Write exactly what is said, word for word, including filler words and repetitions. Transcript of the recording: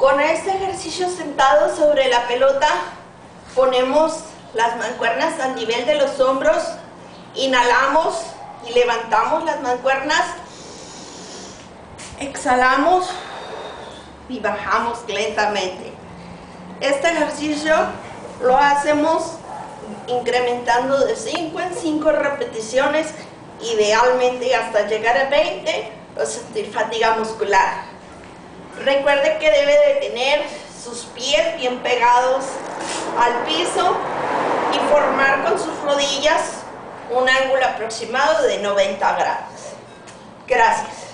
Con este ejercicio sentado sobre la pelota, ponemos las mancuernas a nivel de los hombros, inhalamos y levantamos las mancuernas, exhalamos y bajamos lentamente. Este ejercicio lo hacemos incrementando de cinco en cinco repeticiones, idealmente hasta llegar a veinte o sentir fatiga muscular. Recuerde que debe de tener sus pies bien pegados al piso y formar con sus rodillas un ángulo aproximado de noventa grados. Gracias.